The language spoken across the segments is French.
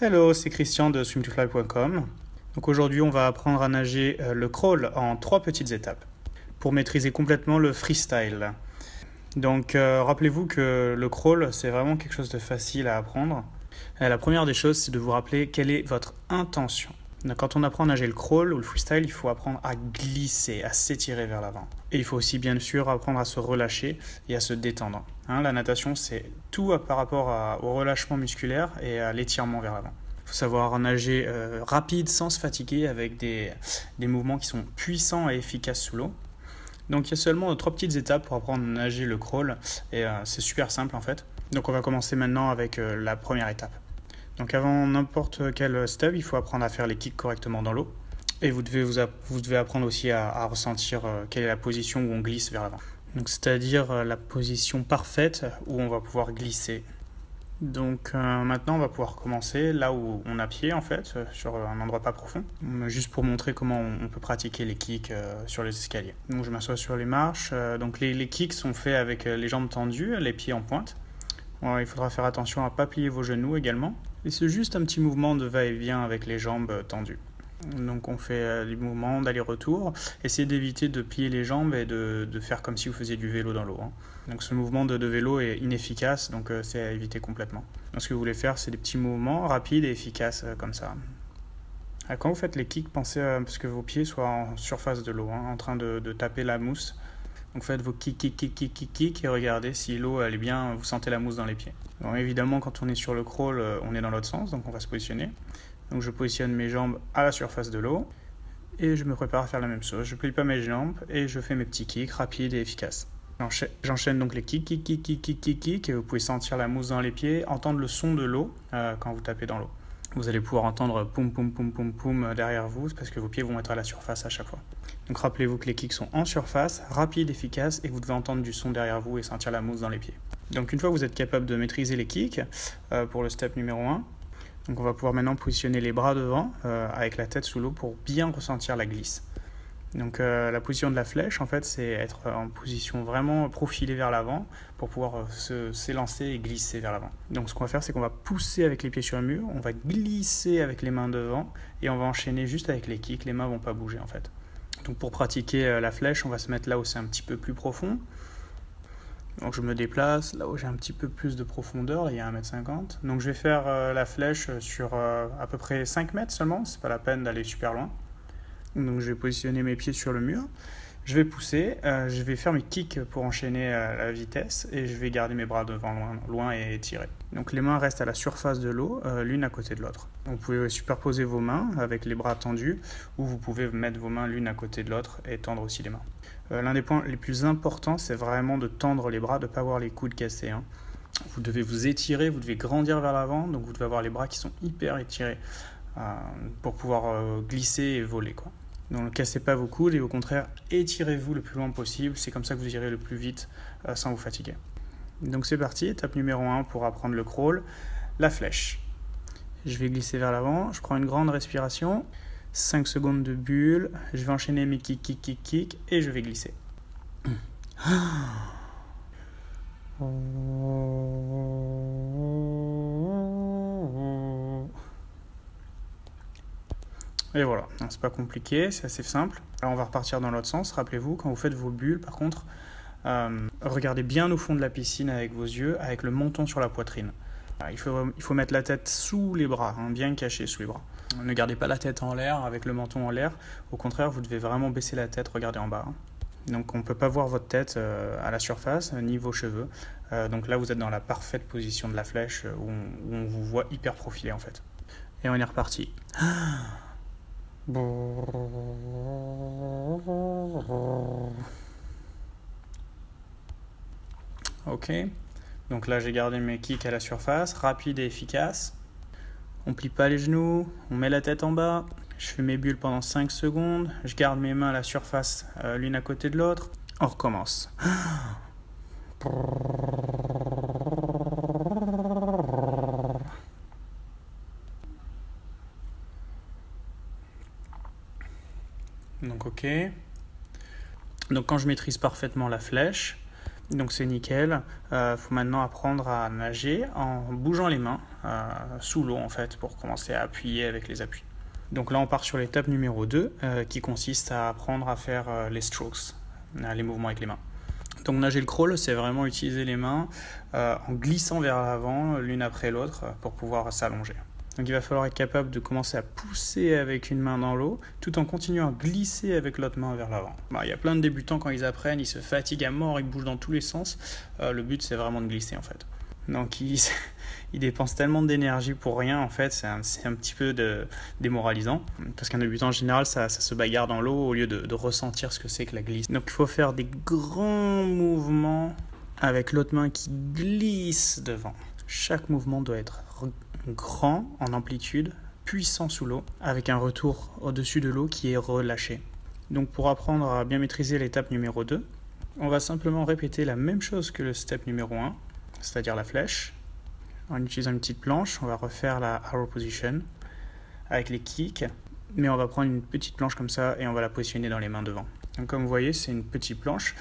Hello, c'est Christian de swimtofly.com. Donc aujourd'hui, on va apprendre à nager le crawl en 3 petites étapes pour maîtriser complètement le freestyle. Donc rappelez-vous que le crawl, c'est vraiment quelque chose de facile à apprendre. La première des choses, c'est de vous rappeler quelle est votre intention. Donc, quand on apprend à nager le crawl ou le freestyle, il faut apprendre à glisser, à s'étirer vers l'avant. Et il faut aussi bien sûr apprendre à se relâcher et à se détendre. La natation, c'est tout par rapport au relâchement musculaire et à l'étirement vers l'avant. Il faut savoir nager rapide sans se fatiguer avec des mouvements qui sont puissants et efficaces sous l'eau. Donc il y a seulement 3 petites étapes pour apprendre à nager le crawl et c'est super simple en fait. Donc on va commencer maintenant avec la première étape. Donc avant n'importe quel step, il faut apprendre à faire les kicks correctement dans l'eau. Et vous devez apprendre aussi à ressentir quelle est la position où on glisse vers l'avant. Donc c'est-à-dire la position parfaite où on va pouvoir glisser. Donc maintenant on va pouvoir commencer là où on a pied en fait, sur un endroit pas profond. Juste pour montrer comment on peut pratiquer les kicks sur les escaliers. Donc je m'assois sur les marches. Donc les kicks sont faits avec les jambes tendues, les pieds en pointe. Il faudra faire attention à ne pas plier vos genoux également. Et c'est juste un petit mouvement de va-et-vient avec les jambes tendues. Donc on fait des mouvements d'aller-retour. Essayez d'éviter de plier les jambes et de faire comme si vous faisiez du vélo dans l'eau. Donc ce mouvement de vélo est inefficace, donc c'est à éviter complètement. Donc ce que vous voulez faire, c'est des petits mouvements rapides et efficaces comme ça. Quand vous faites les kicks, pensez à ce que vos pieds soient en surface de l'eau, en train de taper la mousse. Donc faites vos kick et regardez si l'eau elle est bien, vous sentez la mousse dans les pieds. Donc évidemment quand on est sur le crawl, on est dans l'autre sens, donc on va se positionner. Donc je positionne mes jambes à la surface de l'eau et je me prépare à faire la même chose. Je plie pas mes jambes et je fais mes petits kicks rapides et efficaces. J'enchaîne donc les kicks et vous pouvez sentir la mousse dans les pieds, entendre le son de l'eau quand vous tapez dans l'eau. Vous allez pouvoir entendre poum poum poum poum poum derrière vous parce que vos pieds vont être à la surface à chaque fois. Donc rappelez-vous que les kicks sont en surface, rapides, efficaces et vous devez entendre du son derrière vous et sentir la mousse dans les pieds. Donc une fois que vous êtes capable de maîtriser les kicks pour le step numéro 1, donc on va pouvoir maintenant positionner les bras devant avec la tête sous l'eau pour bien ressentir la glisse. Donc la position de la flèche en fait c'est être en position vraiment profilée vers l'avant pour pouvoir s'élancer et glisser vers l'avant. Donc ce qu'on va faire c'est qu'on va pousser avec les pieds sur le mur, on va glisser avec les mains devant et on va enchaîner juste avec les kicks, les mains vont pas bouger en fait. Donc pour pratiquer la flèche on va se mettre là où c'est un petit peu plus profond. Donc je me déplace là où j'ai un petit peu plus de profondeur, il y a 1,50 m. Donc je vais faire la flèche sur à peu près 5 mètres seulement, c'est pas la peine d'aller super loin. Donc je vais positionner mes pieds sur le mur, je vais pousser, je vais faire mes kicks pour enchaîner la vitesse et je vais garder mes bras devant loin et étirer. Donc les mains restent à la surface de l'eau, l'une à côté de l'autre. Vous pouvez superposer vos mains avec les bras tendus ou vous pouvez mettre vos mains l'une à côté de l'autre et tendre aussi les mains. L'un des points les plus importants c'est vraiment de tendre les bras, de ne pas avoir les coudes cassés. Vous devez vous étirer, vous devez grandir vers l'avant, donc vous devez avoir les bras qui sont hyper étirés pour pouvoir glisser et voler quoi. Donc ne cassez pas vos coudes et au contraire étirez-vous le plus loin possible, c'est comme ça que vous irez le plus vite sans vous fatiguer. Donc c'est parti, étape numéro 1 pour apprendre le crawl, la flèche. Je vais glisser vers l'avant, je prends une grande respiration, 5 secondes de bulle, je vais enchaîner mes kicks et je vais glisser. Et voilà, c'est pas compliqué, c'est assez simple. Alors on va repartir dans l'autre sens, rappelez-vous, quand vous faites vos bulles, par contre, regardez bien au fond de la piscine avec vos yeux, avec le menton sur la poitrine. Alors, il faut mettre la tête sous les bras, bien cachée sous les bras. Ne gardez pas la tête en l'air, avec le menton en l'air, au contraire, vous devez vraiment baisser la tête, regarder en bas. Donc on ne peut pas voir votre tête à la surface, ni vos cheveux. Donc là, vous êtes dans la parfaite position de la flèche, où on vous voit hyper profilé en fait. Et on est reparti. Ok, donc là j'ai gardé mes kicks à la surface, rapide et efficace. On plie pas les genoux, on met la tête en bas. Je fais mes bulles pendant 5 secondes, je garde mes mains à la surface l'une à côté de l'autre. On recommence. Donc ok, donc quand je maîtrise parfaitement la flèche, Donc c'est nickel. Faut maintenant apprendre à nager en bougeant les mains sous l'eau en fait, pour commencer à appuyer avec les appuis. Donc là on part sur l'étape numéro 2 qui consiste à apprendre à faire les strokes, les mouvements avec les mains. Donc nager le crawl, c'est vraiment utiliser les mains en glissant vers l'avant l'une après l'autre pour pouvoir s'allonger. Donc il va falloir être capable de commencer à pousser avec une main dans l'eau, tout en continuant à glisser avec l'autre main vers l'avant. Bah, il y a plein de débutants, quand ils apprennent, ils se fatiguent à mort, ils bougent dans tous les sens. Le but, c'est vraiment de glisser en fait. Donc ils dépensent tellement d'énergie pour rien en fait, c'est un petit peu démoralisant. Parce qu'un débutant en général, ça se bagarre dans l'eau au lieu de ressentir ce que c'est que la glisse. Donc il faut faire des grands mouvements avec l'autre main qui glisse devant. Chaque mouvement doit être grand en amplitude, puissant sous l'eau, avec un retour au-dessus de l'eau qui est relâché. Donc pour apprendre à bien maîtriser l'étape numéro 2, on va simplement répéter la même chose que le step numéro 1, c'est-à-dire la flèche. En utilisant une petite planche, on va refaire la arrow position avec les kicks, mais on va prendre une petite planche comme ça et on va la positionner dans les mains devant. Donc comme vous voyez, c'est une petite planche.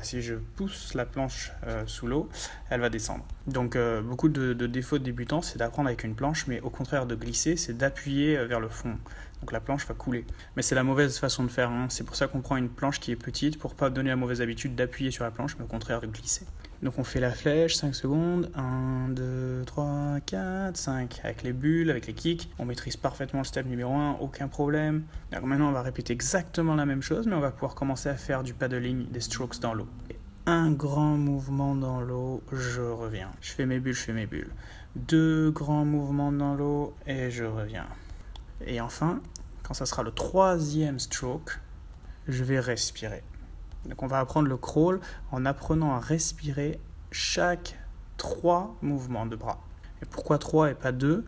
Si je pousse la planche sous l'eau, elle va descendre. Donc beaucoup de défauts de débutants, c'est d'apprendre avec une planche, mais au contraire de glisser, c'est d'appuyer vers le fond. Donc la planche va couler. Mais c'est la mauvaise façon de faire, hein. C'est pour ça qu'on prend une planche qui est petite, pour ne pas donner la mauvaise habitude d'appuyer sur la planche, mais au contraire de glisser. Donc on fait la flèche, 5 secondes, 1, 2, 3, 4, 5, avec les bulles, avec les kicks. On maîtrise parfaitement le step numéro 1, aucun problème. Alors maintenant on va répéter exactement la même chose, mais on va pouvoir commencer à faire du paddling, des strokes dans l'eau. Un grand mouvement dans l'eau, je reviens. Je fais mes bulles, je fais mes bulles. Deux grands mouvements dans l'eau et je reviens. Et enfin, quand ça sera le troisième stroke, je vais respirer. Donc on va apprendre le crawl en apprenant à respirer chaque 3 mouvements de bras. Et pourquoi 3 et pas 2 ?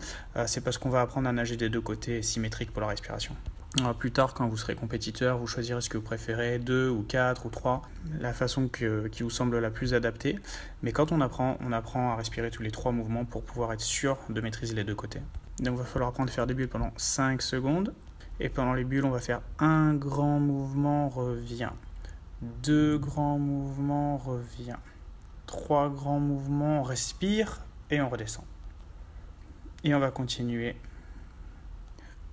C'est parce qu'on va apprendre à nager des deux côtés symétriques pour la respiration. Plus tard, quand vous serez compétiteur, vous choisirez ce que vous préférez, 2 ou 4 ou 3, la façon qui vous semble la plus adaptée. Mais quand on apprend à respirer tous les 3 mouvements pour pouvoir être sûr de maîtriser les deux côtés. Donc il va falloir apprendre à faire des bulles pendant 5 secondes. Et pendant les bulles, on va faire un grand mouvement, revient. 2 grands mouvements, revient. 3 grands mouvements, on respire et on redescend. Et on va continuer.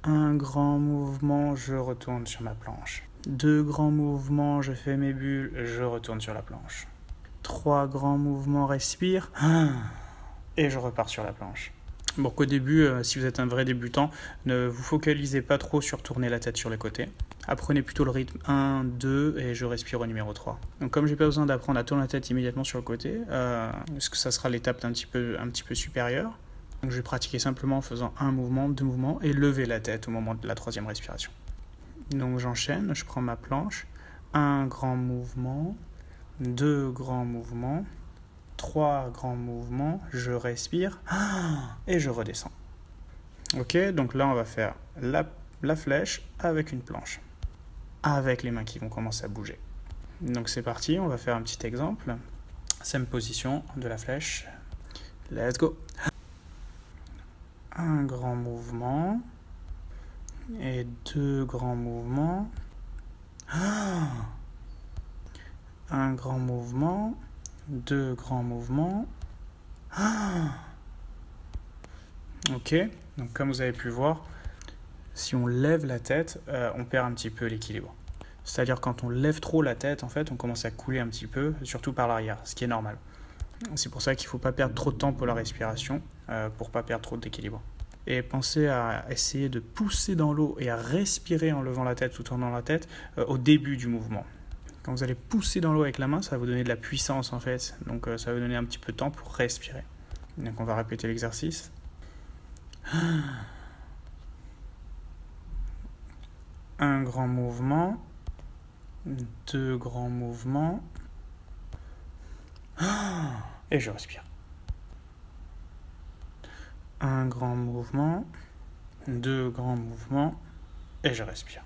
Un grand mouvement, je retourne sur ma planche. 2 grands mouvements, je fais mes bulles, je retourne sur la planche. 3 grands mouvements, respire et je repars sur la planche. Donc au début, si vous êtes un vrai débutant, ne vous focalisez pas trop sur tourner la tête sur les côtés. Apprenez plutôt le rythme 1, 2 et je respire au numéro 3. Donc comme j'ai pas besoin d'apprendre à tourner la tête immédiatement sur le côté, parce que ça sera l'étape un petit peu supérieure, donc je vais pratiquer simplement en faisant un mouvement, 2 mouvements et lever la tête au moment de la 3e respiration. Donc j'enchaîne, je prends ma planche, un grand mouvement, 2 grands mouvements, 3 grands mouvements, je respire et je redescends. Ok, donc là on va faire la flèche avec une planche, avec les mains qui vont commencer à bouger. Donc c'est parti, on va faire un petit exemple. Same position de la flèche. Let's go. Un grand mouvement et 2 grands mouvements. Un grand mouvement. 2 grands mouvements. Ok, donc comme vous avez pu voir, si on lève la tête, on perd un petit peu l'équilibre. C'est-à-dire quand on lève trop la tête, en fait, on commence à couler un petit peu, surtout par l'arrière, ce qui est normal. C'est pour ça qu'il ne faut pas perdre trop de temps pour la respiration, pour ne pas perdre trop d'équilibre. Et pensez à essayer de pousser dans l'eau et à respirer en levant la tête ou tournant la tête au début du mouvement. Quand vous allez pousser dans l'eau avec la main, ça va vous donner de la puissance en fait. Donc ça va vous donner un petit peu de temps pour respirer. Donc on va répéter l'exercice. Un grand mouvement. 2 grands mouvements. Et je respire. Un grand mouvement. 2 grands mouvements. Et je respire.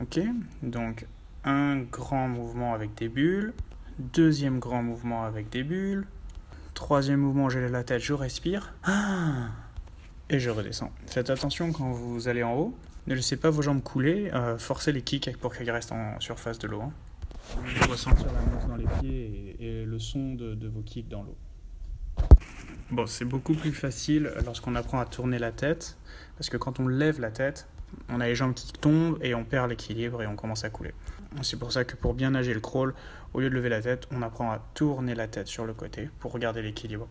Ok, donc... un grand mouvement avec des bulles, 2e grand mouvement avec des bulles, 3e mouvement, je lève la tête, je respire, et je redescends. Faites attention quand vous allez en haut, ne laissez pas vos jambes couler, forcez les kicks pour qu'elles restent en surface de l'eau. de ressentir la mousse dans les pieds et le son de vos kicks dans l'eau. Bon, c'est beaucoup plus facile lorsqu'on apprend à tourner la tête, parce que quand on lève la tête, on a les jambes qui tombent et on perd l'équilibre et on commence à couler. C'est pour ça que pour bien nager le crawl, au lieu de lever la tête, on apprend à tourner la tête sur le côté pour garder l'équilibre,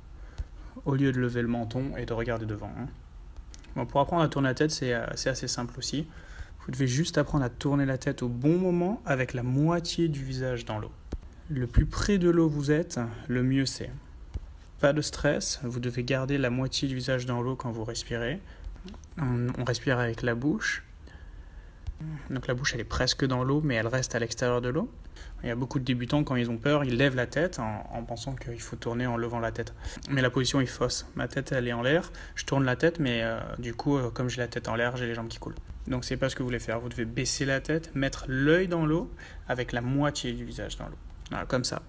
au lieu de lever le menton et de regarder devant. Bon, pour apprendre à tourner la tête, c'est assez simple aussi. Vous devez juste apprendre à tourner la tête au bon moment avec la moitié du visage dans l'eau. Le plus près de l'eau vous êtes, le mieux c'est. Pas de stress, vous devez garder la moitié du visage dans l'eau quand vous respirez. On respire avec la bouche. Donc la bouche elle est presque dans l'eau mais elle reste à l'extérieur de l'eau. Il y a beaucoup de débutants quand ils ont peur, ils lèvent la tête en pensant qu'il faut tourner en levant la tête. Mais la position est fausse, ma tête elle est en l'air, je tourne la tête mais du coup comme j'ai la tête en l'air j'ai les jambes qui coulent. Donc c'est pas ce que vous voulez faire, vous devez baisser la tête, mettre l'œil dans l'eau avec la moitié du visage dans l'eau. Voilà, comme ça.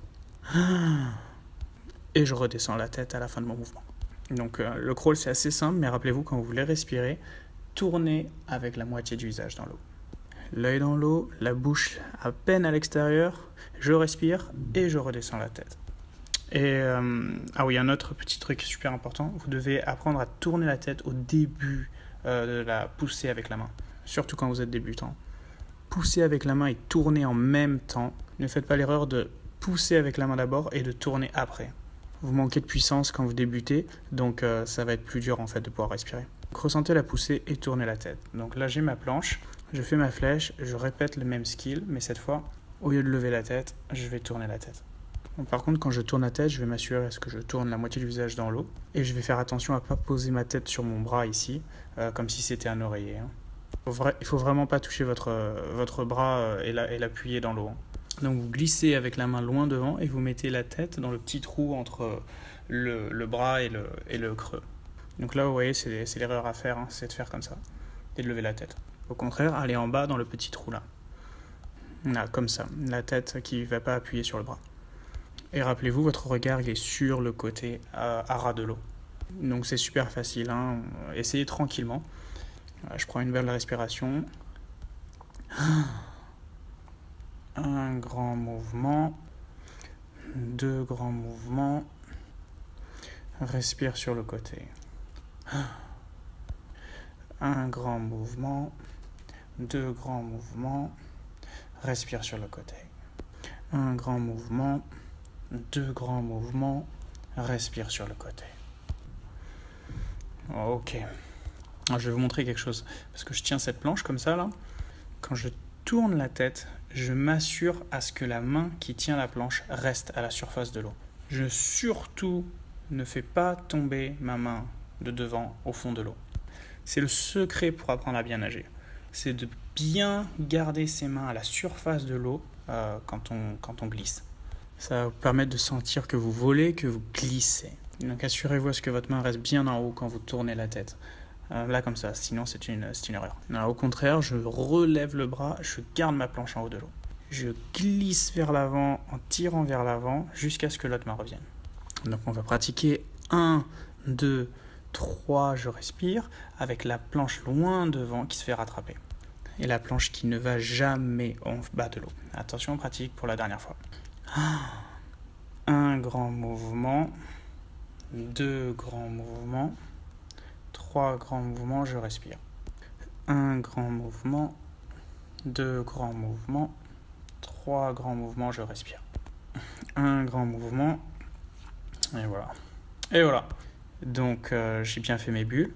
Et je redescends la tête à la fin de mon mouvement. Donc le crawl c'est assez simple mais rappelez-vous quand vous voulez respirer, tournez avec la moitié du visage dans l'eau. L'œil dans l'eau, la bouche à peine à l'extérieur, je respire et je redescends la tête. Et ah oui, un autre petit truc super important, vous devez apprendre à tourner la tête au début de la poussée avec la main, surtout quand vous êtes débutant. Pousser avec la main et tourner en même temps. Ne faites pas l'erreur de pousser avec la main d'abord et de tourner après. Vous manquez de puissance quand vous débutez, donc ça va être plus dur en fait de pouvoir respirer. Ressentez la poussée et tournez la tête. Donc là j'ai ma planche, je fais ma flèche, je répète le même skill, mais cette fois, au lieu de lever la tête, je vais tourner la tête. Donc, par contre, quand je tourne la tête, je vais m'assurer à ce que je tourne la moitié du visage dans l'eau, et je vais faire attention à ne pas poser ma tête sur mon bras ici, comme si c'était un oreiller. Il faut vraiment pas toucher votre bras et l'appuyer dans l'eau. Donc vous glissez avec la main loin devant et vous mettez la tête dans le petit trou entre le bras et le creux. Donc là, vous voyez, c'est l'erreur à faire, c'est de faire comme ça, et de lever la tête. Au contraire, aller en bas dans le petit trou là. Là, comme ça, la tête qui ne va pas appuyer sur le bras. Et rappelez-vous, votre regard il est sur le côté à ras de l'eau. Donc c'est super facile, essayez tranquillement. Je prends une belle respiration. Un grand mouvement. Deux grands mouvements. Respire sur le côté. Un grand mouvement, deux grands mouvements, respire sur le côté. Un grand mouvement, deux grands mouvements, respire sur le côté. Ok. Alors, je vais vous montrer quelque chose, parce que je tiens cette planche comme ça là. Quand je tourne la tête, je m'assure à ce que la main qui tient la planche reste à la surface de l'eau. Je surtout ne fais pas tomber ma main de devant au fond de l'eau. C'est le secret pour apprendre à bien nager. C'est de bien garder ses mains à la surface de l'eau quand on glisse. Ça va vous permettre de sentir que vous volez, que vous glissez. Donc assurez-vous à ce que votre main reste bien en haut quand vous tournez la tête. Là comme ça, sinon c'est une erreur. Alors, au contraire, je relève le bras, je garde ma planche en haut de l'eau. Je glisse vers l'avant en tirant vers l'avant jusqu'à ce que l'autre main revienne. Donc on va pratiquer 1, 2, 3, je respire, avec la planche loin devant qui se fait rattraper. Et la planche qui ne va jamais en bas de l'eau. Attention, on pratique pour la dernière fois. Un grand mouvement, deux grands mouvements, trois grands mouvements, je respire. Un grand mouvement, deux grands mouvements, trois grands mouvements, je respire. Un grand mouvement, et voilà. Et voilà. Donc j'ai bien fait mes bulles,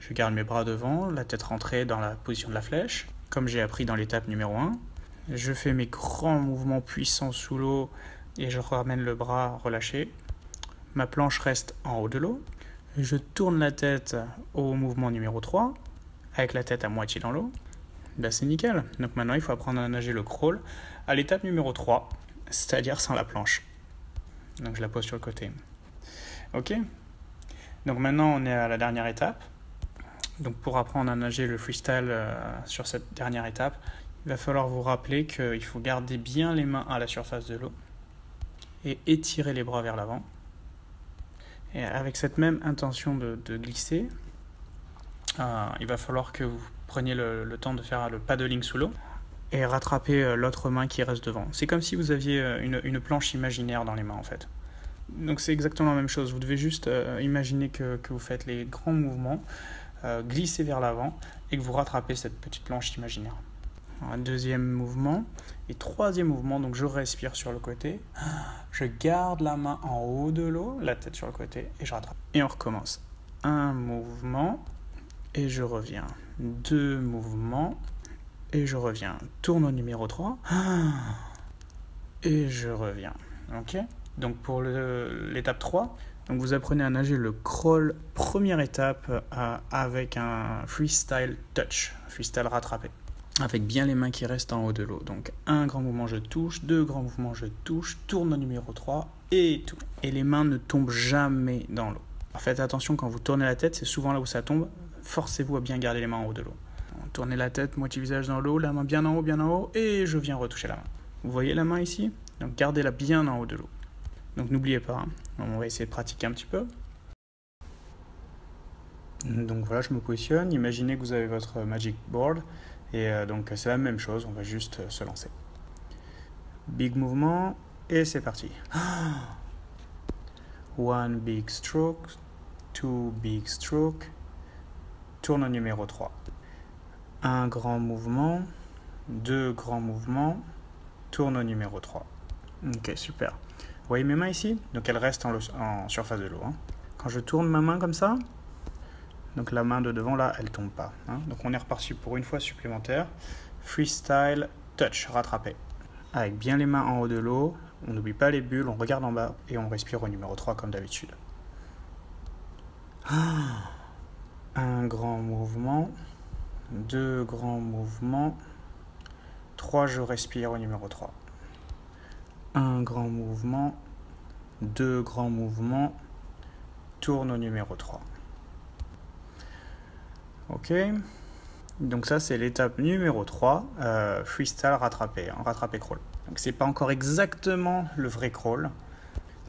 je garde mes bras devant, la tête rentrée dans la position de la flèche, comme j'ai appris dans l'étape numéro 1. Je fais mes grands mouvements puissants sous l'eau et je ramène le bras relâché. Ma planche reste en haut de l'eau. Je tourne la tête au mouvement numéro 3, avec la tête à moitié dans l'eau. Ben, c'est nickel. Donc maintenant il faut apprendre à nager le crawl à l'étape numéro 3, c'est-à-dire sans la planche. Donc je la pose sur le côté. Ok ? Donc maintenant on est à la dernière étape. Donc pour apprendre à nager le freestyle sur cette dernière étape, il va falloir vous rappeler qu'il faut garder bien les mains à la surface de l'eau et étirer les bras vers l'avant. Et avec cette même intention de glisser, il va falloir que vous preniez le temps de faire le paddling sous l'eau et rattraper l'autre main qui reste devant. C'est comme si vous aviez une planche imaginaire dans les mains en fait. Donc c'est exactement la même chose, vous devez juste imaginer que vous faites les grands mouvements, glisser vers l'avant et que vous rattrapez cette petite planche imaginaire. Alors, deuxième mouvement et troisième mouvement, donc je respire sur le côté, je garde la main en haut de l'eau, la tête sur le côté et je rattrape. Et on recommence. Un mouvement et je reviens. Deux mouvements et je reviens. Tourne au numéro 3 et je reviens. Ok ? Donc pour l'étape 3, donc vous apprenez à nager le crawl, première étape avec un freestyle touch, freestyle rattrapé, avec bien les mains qui restent en haut de l'eau. Donc un grand mouvement je touche, deux grands mouvements je touche, tourne au numéro 3 et tout. Et les mains ne tombent jamais dans l'eau. Faites attention quand vous tournez la tête, c'est souvent là où ça tombe, forcez-vous à bien garder les mains en haut de l'eau. Tournez la tête, moitié visage dans l'eau, la main bien en haut et je viens retoucher la main. Vous voyez la main ici ? Donc gardez-la bien en haut de l'eau. Donc n'oubliez pas, hein. On va essayer de pratiquer un petit peu. Donc voilà, je me positionne. Imaginez que vous avez votre Magic Board. Et donc c'est la même chose, on va juste se lancer. Big mouvement, et c'est parti. One big stroke, two big stroke. Tourne au numéro 3. Un grand mouvement, deux grands mouvements. Tourne au numéro 3. Ok, super. Vous voyez mes mains ici? Donc elles restent en surface de l'eau. Hein. Quand je tourne ma main comme ça, donc la main de devant là, elle ne tombe pas. Hein. Donc on est reparti pour une fois supplémentaire. Freestyle, touch, rattrapé. Avec bien les mains en haut de l'eau, on n'oublie pas les bulles, on regarde en bas et on respire au numéro 3 comme d'habitude. Un grand mouvement, deux grands mouvements, trois, je respire au numéro 3. Un grand mouvement, deux grands mouvements, tourne au numéro 3. Ok, donc ça c'est l'étape numéro 3, freestyle rattrapé, hein, rattrapé crawl. Donc c'est pas encore exactement le vrai crawl.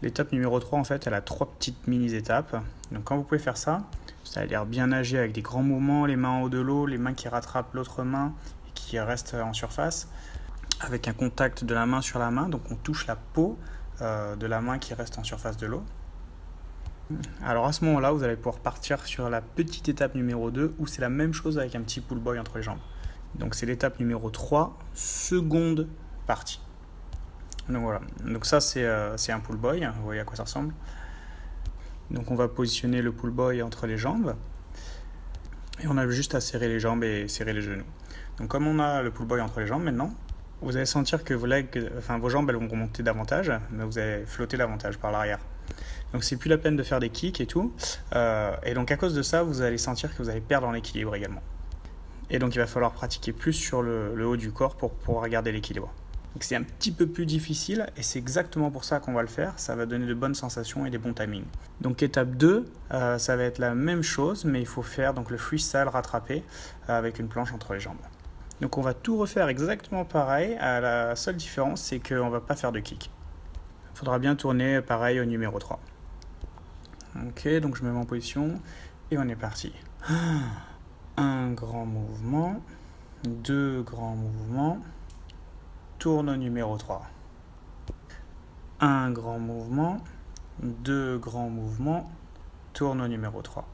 L'étape numéro 3 en fait elle a trois petites mini-étapes. Donc quand vous pouvez faire ça, ça a l'air bien nager avec des grands mouvements, les mains en haut de l'eau, les mains qui rattrapent l'autre main et qui restent en surface. Avec un contact de la main sur la main, donc on touche la peau de la main qui reste en surface de l'eau. Alors à ce moment-là, vous allez pouvoir partir sur la petite étape numéro 2 où c'est la même chose avec un petit pull boy entre les jambes. Donc c'est l'étape numéro 3, seconde partie. Donc voilà, donc ça c'est un pull boy, vous voyez à quoi ça ressemble. Donc on va positionner le pull boy entre les jambes. Et on a juste à serrer les jambes et serrer les genoux. Donc comme on a le pull boy entre les jambes maintenant, vous allez sentir que vos jambes elles vont remonter davantage, mais vous allez flotter davantage par l'arrière. Donc c'est plus la peine de faire des kicks et tout. Et donc à cause de ça, vous allez sentir que vous allez perdre en équilibre également. Et donc il va falloir pratiquer plus sur le haut du corps pour pouvoir garder l'équilibre. Donc c'est un petit peu plus difficile et c'est exactement pour ça qu'on va le faire. Ça va donner de bonnes sensations et des bons timings. Donc étape 2, ça va être la même chose, mais il faut faire donc, le freestyle rattrapé avec une planche entre les jambes. Donc on va tout refaire exactement pareil, la seule différence c'est qu'on ne va pas faire de kick. Il faudra bien tourner pareil au numéro 3. Ok, donc je me mets en position et on est parti. Un grand mouvement, deux grands mouvements, tourne au numéro 3. Un grand mouvement, deux grands mouvements, tourne au numéro 3.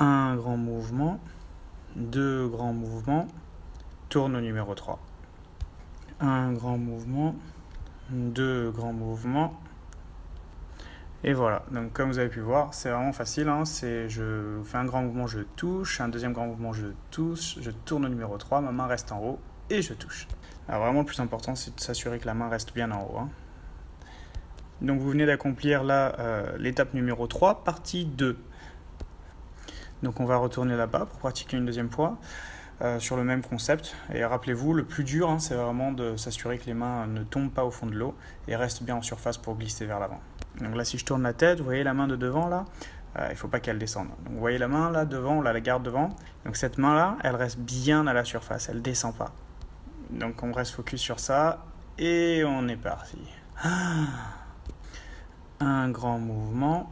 Un grand mouvement, deux grands mouvements, tourne au numéro 3. Un grand mouvement, deux grands mouvements. Et voilà, donc comme vous avez pu voir, c'est vraiment facile. Hein. Je fais un grand mouvement, je touche. Un deuxième grand mouvement, je touche. Je tourne au numéro 3, ma main reste en haut et je touche. Alors vraiment, le plus important, c'est de s'assurer que la main reste bien en haut. Hein. Donc vous venez d'accomplir là l'étape numéro 3, partie 2. Donc on va retourner là-bas pour pratiquer une deuxième fois. Sur le même concept. Et rappelez-vous, le plus dur, hein, c'est vraiment de s'assurer que les mains ne tombent pas au fond de l'eau et restent bien en surface pour glisser vers l'avant. Donc là, si je tourne la tête, vous voyez la main de devant là, il ne faut pas qu'elle descende. Donc vous voyez la main là devant, on la garde devant. Donc cette main là, elle reste bien à la surface, elle ne descend pas. Donc on reste focus sur ça et on est parti. Un grand mouvement,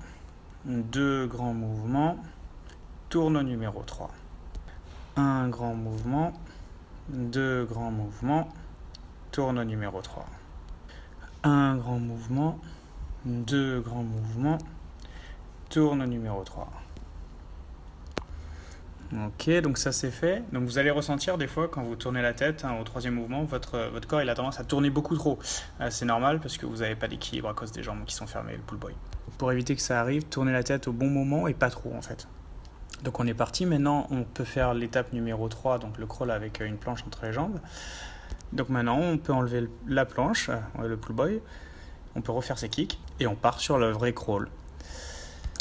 deux grands mouvements, tourne au numéro 3. Un grand mouvement, deux grands mouvements, tourne au numéro 3. Un grand mouvement, deux grands mouvements, tourne au numéro 3. Ok, donc ça c'est fait. Donc vous allez ressentir des fois quand vous tournez la tête au troisième mouvement, votre corps il a tendance à tourner beaucoup trop. C'est normal parce que vous n'avez pas d'équilibre à cause des jambes qui sont fermées, le pull boy. Pour éviter que ça arrive, tournez la tête au bon moment et pas trop en fait. Donc on est parti, maintenant on peut faire l'étape numéro 3, donc le crawl avec une planche entre les jambes. Donc maintenant on peut enlever la planche, le pull boy, on peut refaire ses kicks et on part sur le vrai crawl.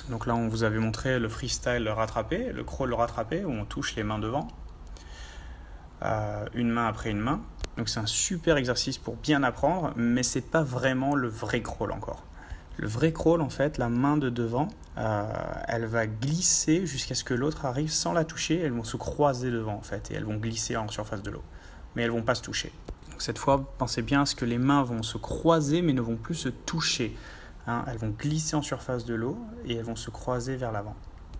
Donc là, on vous avait montré le freestyle rattrapé, le crawl rattrapé, où on touche les mains devant, une main après une main. Donc c'est un super exercice pour bien apprendre, mais c'est pas vraiment le vrai crawl encore. Le vrai crawl, en fait, la main de devant, elle va glisser jusqu'à ce que l'autre arrive sans la toucher. Elles vont se croiser devant, en fait, et elles vont glisser en surface de l'eau. Mais elles vont pas se toucher. Donc cette fois, pensez bien à ce que les mains vont se croiser, mais ne vont plus se toucher. Hein, elles vont glisser en surface de l'eau et elles vont se croiser vers l'avant.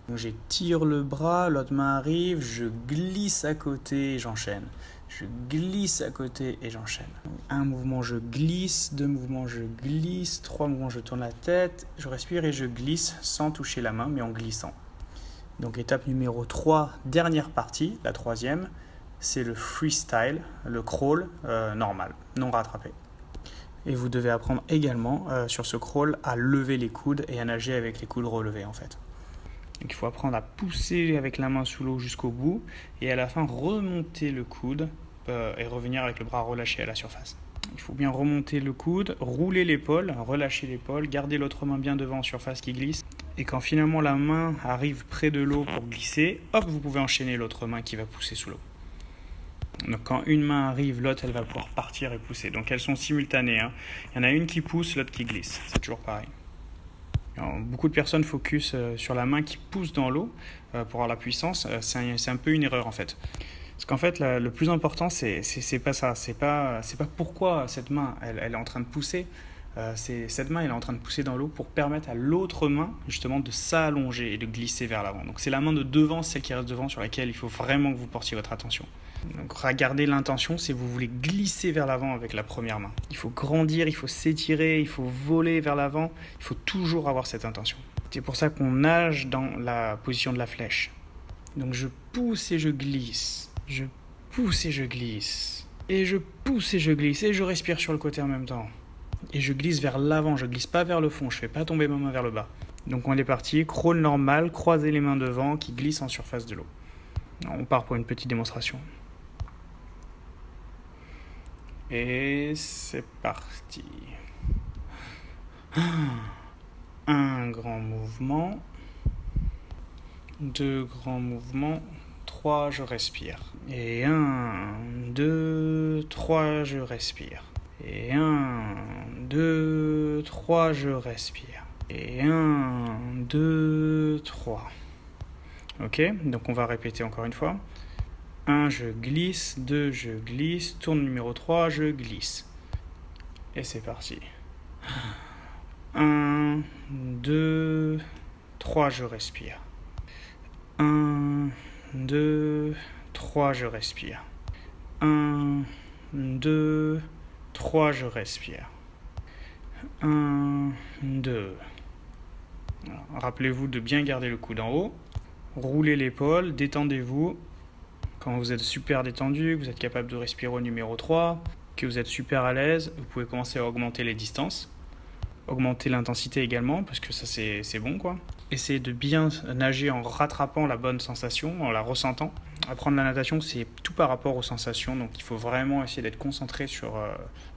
Donc j'étire le bras, l'autre main arrive, je glisse à côté et j'enchaîne. Je glisse à côté et j'enchaîne. Un mouvement, je glisse, deux mouvements, je glisse, trois mouvements, je tourne la tête, je respire et je glisse sans toucher la main mais en glissant. Donc étape numéro 3, dernière partie, la troisième, c'est le freestyle, le crawl normal, non rattrapé. Et vous devez apprendre également sur ce crawl à lever les coudes et à nager avec les coudes relevés en fait. Donc il faut apprendre à pousser avec la main sous l'eau jusqu'au bout et à la fin remonter le coude et revenir avec le bras relâché à la surface. Il faut bien remonter le coude, rouler l'épaule, relâcher l'épaule, garder l'autre main bien devant en surface qui glisse. Et quand finalement la main arrive près de l'eau pour glisser, hop, vous pouvez enchaîner l'autre main qui va pousser sous l'eau. Donc quand une main arrive, l'autre elle va pouvoir partir et pousser. Donc elles sont simultanées, hein. Il y en a une qui pousse, l'autre qui glisse. C'est toujours pareil. Alors, beaucoup de personnes focus sur la main qui pousse dans l'eau pour avoir la puissance. C'est un peu une erreur en fait. Parce qu'en fait, le plus important, c'est pas ça. C'est pas pourquoi cette main elle est en train de pousser. Cette main elle est en train de pousser dans l'eau pour permettre à l'autre main justement de s'allonger et de glisser vers l'avant. Donc c'est la main de devant, celle qui reste devant, sur laquelle il faut vraiment que vous portiez votre attention. Donc regardez l'intention, c'est vous voulez glisser vers l'avant avec la première main. Il faut grandir, il faut s'étirer, il faut voler vers l'avant, il faut toujours avoir cette intention. C'est pour ça qu'on nage dans la position de la flèche. Donc je pousse et je glisse, je pousse et je glisse, et je pousse et je glisse, et je respire sur le côté en même temps. Et je glisse vers l'avant, je glisse pas vers le fond, je fais pas tomber ma main vers le bas. Donc on est parti, crawl normal, croisez les mains devant qui glissent en surface de l'eau. On part pour une petite démonstration. Et c'est parti. Un grand mouvement, deux grands mouvements, trois, je respire. Et un, deux, trois, je respire. Et 1, 2, 3, je respire. Et 1, 2, 3. Ok, donc on va répéter encore une fois. 1, je glisse. 2, je glisse. Tourne numéro 3, je glisse. Et c'est parti. 1, 2, 3, je respire. 1, 2, 3, je respire. 1, 2, 3, je respire. 1, 2. Rappelez-vous de bien garder le coude en haut. Roulez l'épaule, détendez-vous. Quand vous êtes super détendu, que vous êtes capable de respirer au numéro 3, que vous êtes super à l'aise, vous pouvez commencer à augmenter les distances. Augmenter l'intensité également, parce que ça c'est bon quoi. Essayez de bien nager en rattrapant la bonne sensation, en la ressentant. Apprendre la natation, c'est tout par rapport aux sensations, donc il faut vraiment essayer d'être concentré sur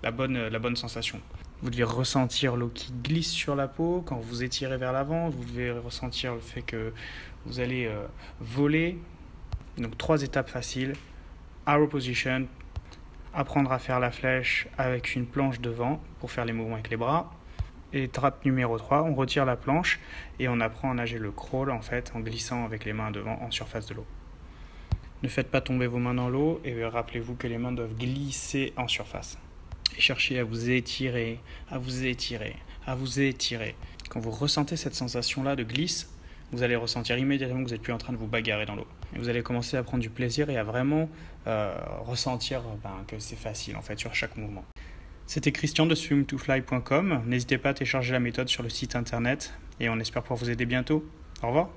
la bonne sensation. Vous devez ressentir l'eau qui glisse sur la peau, quand vous étirez vers l'avant, vous devez ressentir le fait que vous allez voler. Donc 3 étapes faciles, arrow position, apprendre à faire la flèche avec une planche devant pour faire les mouvements avec les bras. Étape numéro 3, on retire la planche et on apprend à nager le crawl en fait en glissant avec les mains devant en surface de l'eau. Ne faites pas tomber vos mains dans l'eau et rappelez-vous que les mains doivent glisser en surface. Et cherchez à vous étirer, à vous étirer, à vous étirer. Quand vous ressentez cette sensation-là de glisse, vous allez ressentir immédiatement que vous n'êtes plus en train de vous bagarrer dans l'eau. Vous allez commencer à prendre du plaisir et à vraiment ressentir que c'est facile en fait sur chaque mouvement. C'était Christian de swimtofly.com. N'hésitez pas à télécharger la méthode sur le site internet et on espère pouvoir vous aider bientôt. Au revoir.